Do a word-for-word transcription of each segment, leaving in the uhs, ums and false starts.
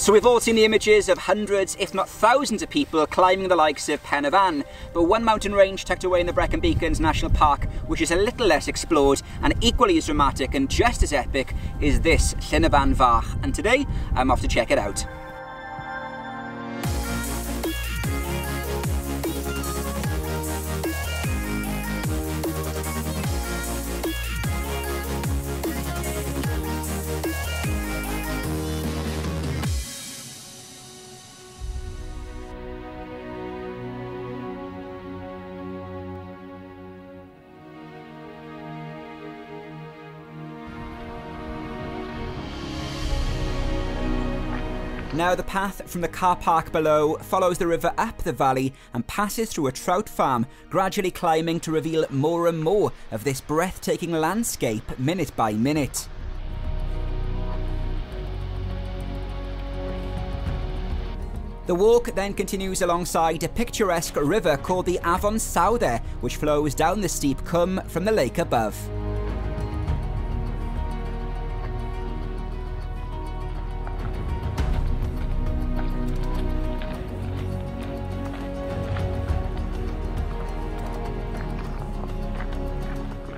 So we've all seen the images of hundreds, if not thousands of people climbing the likes of Pen y Fan, but one mountain range tucked away in the Brecon Beacons National Park, which is a little less explored and equally as dramatic and just as epic, is this Llyn y Fan Fach, and today I'm off to check it out. Now the path from the car park below follows the river up the valley and passes through a trout farm, gradually climbing to reveal more and more of this breathtaking landscape minute by minute. The walk then continues alongside a picturesque river called the Avon Sauder, which flows down the steep cwm from the lake above.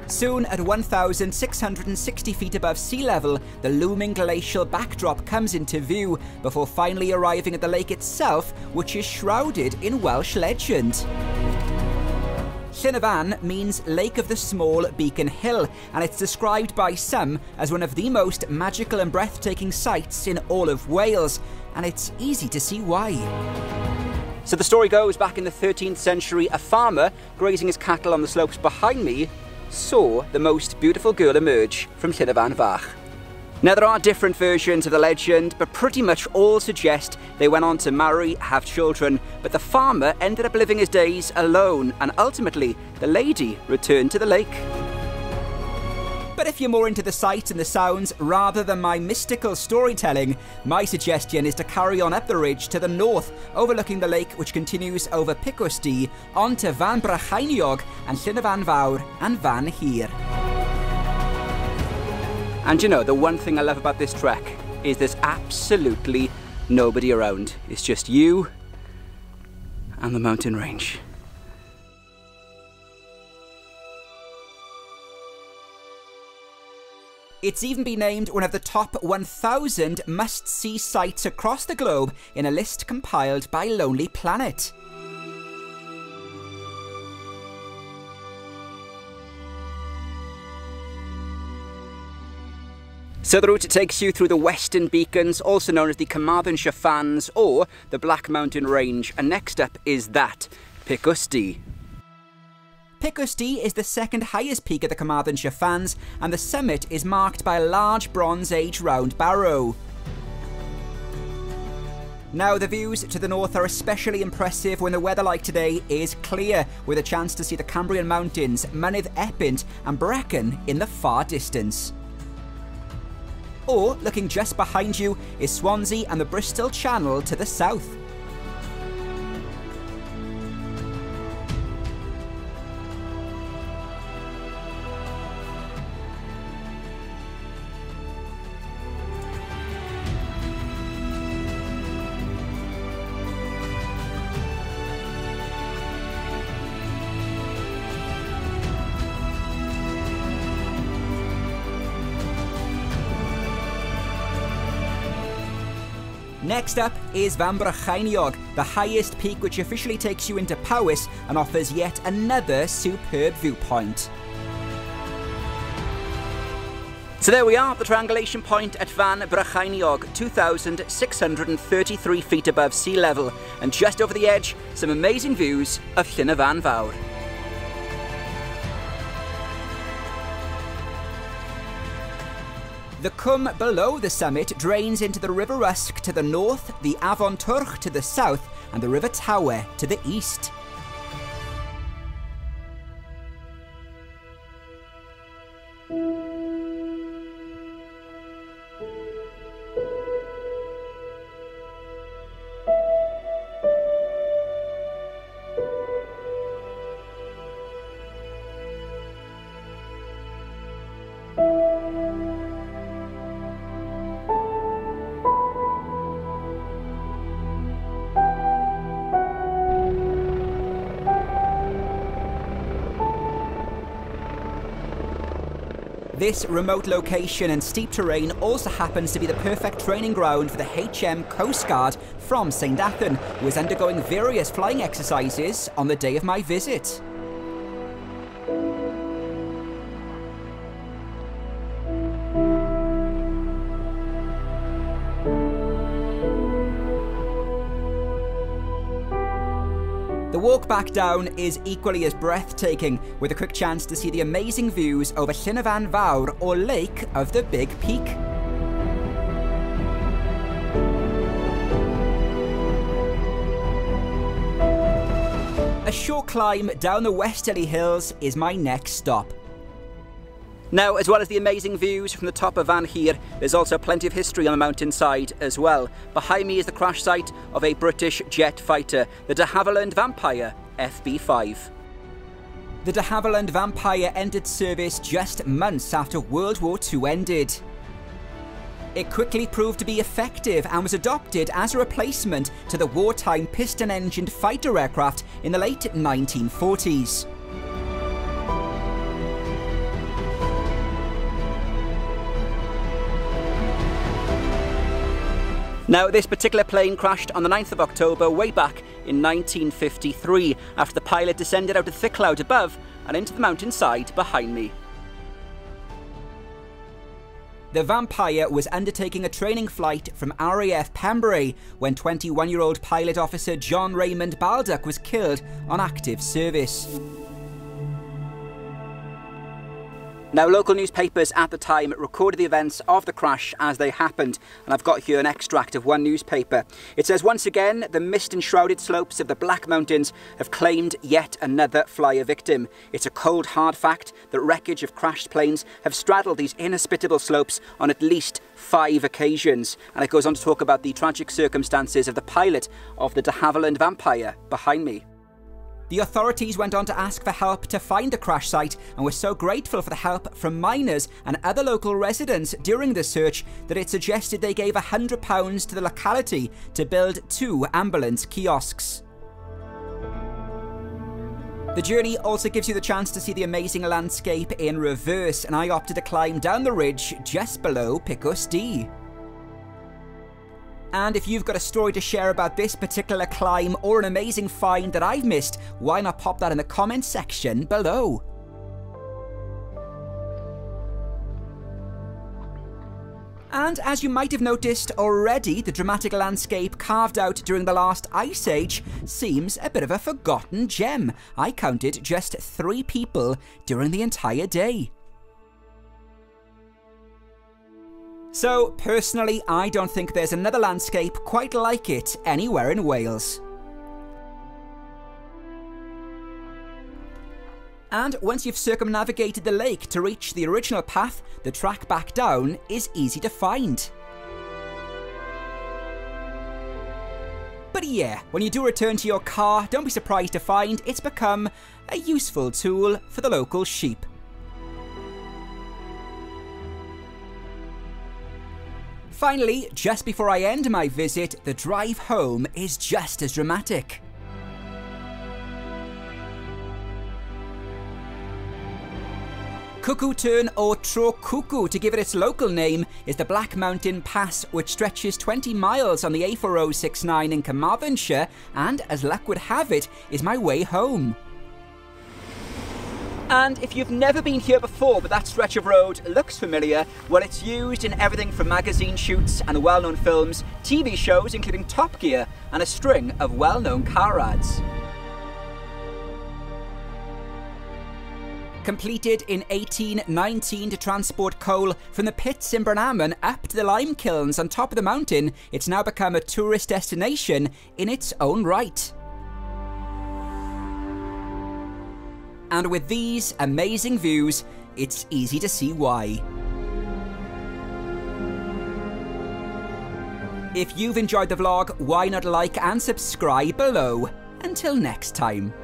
Soon, at one thousand six hundred sixty feet above sea level, the looming glacial backdrop comes into view, before finally arriving at the lake itself, which is shrouded in Welsh legend. Llyn y Fan means Lake of the Small Beacon Hill, and it's described by some as one of the most magical and breathtaking sights in all of Wales, and it's easy to see why. So the story goes, back in the thirteenth century, a farmer, grazing his cattle on the slopes behind me, saw the most beautiful girl emerge from Llyn y Fan Fach. Now there are different versions of the legend, but pretty much all suggest they went on to marry, have children, but the farmer ended up living his days alone, and ultimately the lady returned to the lake. But if you're more into the sights and the sounds rather than my mystical storytelling, my suggestion is to carry on up the ridge to the north, overlooking the lake which continues over Picws Du, onto Fan Brycheiniog and Llyn y Fan Fawr and Fan Hir. And you know, the one thing I love about this trek is there's absolutely nobody around. It's just you and the mountain range. It's even been named one of the top one thousand must-see sights across the globe in a list compiled by Lonely Planet. So the route takes you through the Western Beacons, also known as the Carmarthenshire Fans or the Black Mountain Range, and next up is that, Picws Du. Picws Du is the second highest peak of the Carmarthenshire Fans, and the summit is marked by a large Bronze Age round barrow. Now the views to the north are especially impressive when the weather like today is clear, with a chance to see the Cambrian Mountains, Mynydd Epynt and Brecon in the far distance. Or, looking just behind you, is Swansea and the Bristol Channel to the south. Next up is Fan Brycheiniog, the highest peak which officially takes you into Powys and offers yet another superb viewpoint. So there we are, the triangulation point at Fan Brycheiniog, two thousand six hundred thirty-three feet above sea level, and just over the edge, some amazing views of Llyn y Fan Fawr. The cwm below the summit drains into the River Usk to the north, the Avon Twrch to the south, and the River Tawe to the east. This remote location and steep terrain also happens to be the perfect training ground for the H M Coast Guard from St Athan, who is undergoing various flying exercises on the day of my visit. The walk back down is equally as breathtaking, with a quick chance to see the amazing views over Llyn y Fan Fawr, or Lake of the Big Peak. A short climb down the westerly hills is my next stop. Now, as well as the amazing views from the top of Fan Hir, there's also plenty of history on the mountainside as well. Behind me is the crash site of a British jet fighter, the de Havilland Vampire F B five. The de Havilland Vampire entered service just months after World War Two ended. It quickly proved to be effective and was adopted as a replacement to the wartime piston-engined fighter aircraft in the late nineteen forties. Now, this particular plane crashed on the ninth of October way back in nineteen fifty-three after the pilot descended out of thick cloud above and into the mountainside behind me. The Vampire was undertaking a training flight from R A F Pembrey when twenty-one-year-old pilot officer John Raymond Baldock was killed on active service. Now, local newspapers at the time recorded the events of the crash as they happened, and I've got here an extract of one newspaper. It says, "Once again, the mist-enshrouded slopes of the Black Mountains have claimed yet another flyer victim. It's a cold, hard fact that wreckage of crashed planes have straddled these inhospitable slopes on at least five occasions." And it goes on to talk about the tragic circumstances of the pilot of the de Havilland Vampire behind me. The authorities went on to ask for help to find the crash site and were so grateful for the help from miners and other local residents during the search that it suggested they gave one hundred pounds to the locality to build two ambulance kiosks. The journey also gives you the chance to see the amazing landscape in reverse, and I opted to climb down the ridge just below Picws Du. And if you've got a story to share about this particular climb or an amazing find that I've missed, why not pop that in the comments section below? And as you might have noticed already, the dramatic landscape carved out during the last ice age seems a bit of a forgotten gem. I counted just three people during the entire day. So, personally, I don't think there's another landscape quite like it anywhere in Wales. And once you've circumnavigated the lake to reach the original path, the track back down is easy to find. But yeah, when you do return to your car, don't be surprised to find it's become a useful tool for the local sheep. Finally, just before I end my visit, the drive home is just as dramatic. Cuckoo Turn, or Tro Cwcw to give it its local name, is the Black Mountain Pass, which stretches twenty miles on the A four oh six nine in Carmarthenshire, and as luck would have it, is my way home. And if you've never been here before but that stretch of road looks familiar, well, it's used in everything from magazine shoots and well-known films, T V shows including Top Gear, and a string of well-known car ads. Completed in eighteen nineteen to transport coal from the pits in Bernaman up to the lime kilns on top of the mountain, it's now become a tourist destination in its own right. And with these amazing views, it's easy to see why. If you've enjoyed the vlog, why not like and subscribe below? Until next time.